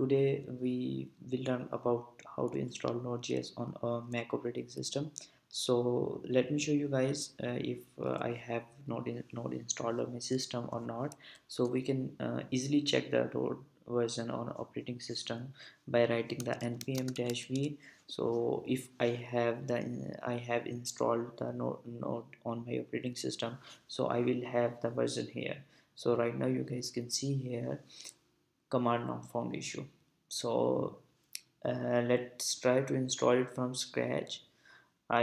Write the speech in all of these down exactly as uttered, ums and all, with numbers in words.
Today we will learn about how to install Node.js on a Mac operating system. So let me show you guys uh, if uh, I have Node, in, Node installed on my system or not. So we can uh, easily check the Node version on operating system by writing the npm-v. So if I have the I have installed the Node, Node on my operating system, so I will have the version here. So right now you guys can see here command not found issue. So uh, let's try to install it from scratch. I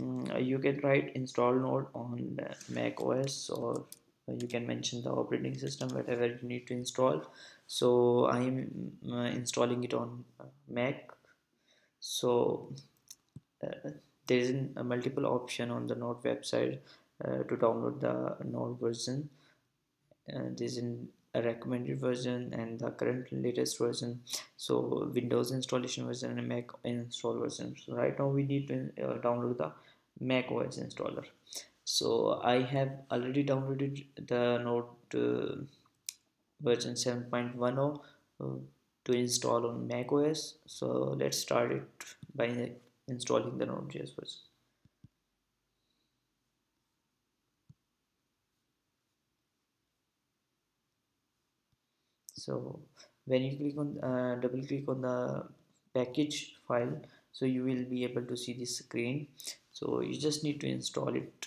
um, you can write install Node on Mac O S, or you can mention the operating system, whatever you need to install. So I am uh, installing it on Mac. So uh, there is a multiple option on the Node website uh, to download the Node version. Uh, there is a recommended version and the current latest version. So Windows installation version and Mac install version. So right now we need to uh, download the Mac O S installer. So I have already downloaded the Node uh, version seven point ten uh, to install on Mac O S. So let's start it by installing the Node.js version. So when you click on uh, double click on the package file, so you will be able to see this screen. So you just need to install it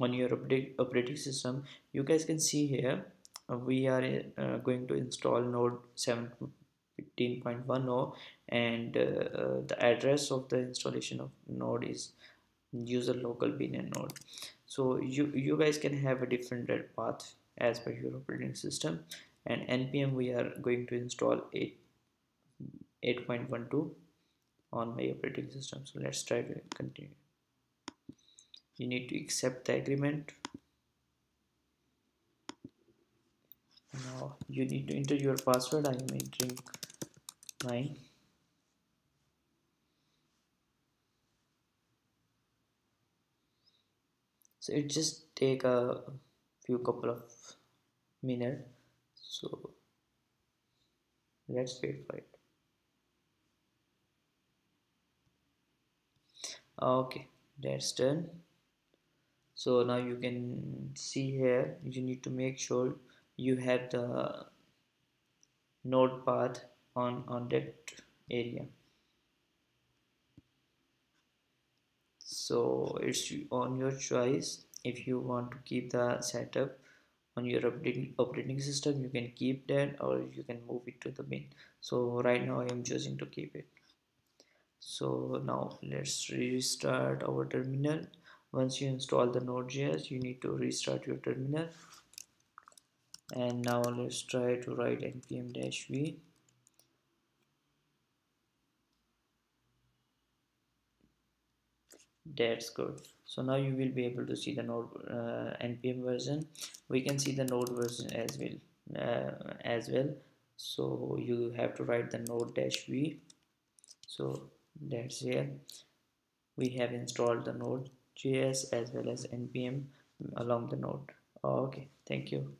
on your operating system. You guys can see here uh, we are uh, going to install Node seventeen point ten, and uh, uh, the address of the installation of Node is user local bin and Node. So you you guys can have a different red path as per your operating system. And npm we are going to install eight point twelve on my operating system. So let's try to continue. You need to accept the agreement. Now you need to enter your password. I am entering mine. So it just take a few couple of minutes. So let's wait for it. Okay, that's done. So now you can see here, you need to make sure you have the node path on on that area. So it's on your choice. If you want to keep the setup on your operating system, you can keep that, or you can move it to the bin. So right now I am choosing to keep it. So now let's restart our terminal. Once you install the Node.js, you need to restart your terminal. And now let's try to write npm-v. That's good. So now you will be able to see the node uh, npm version. We can see the node version as well uh, as well. So you have to write the node-v. So that's here. We have installed the Node.js as well as npm along the node. Okay, thank you.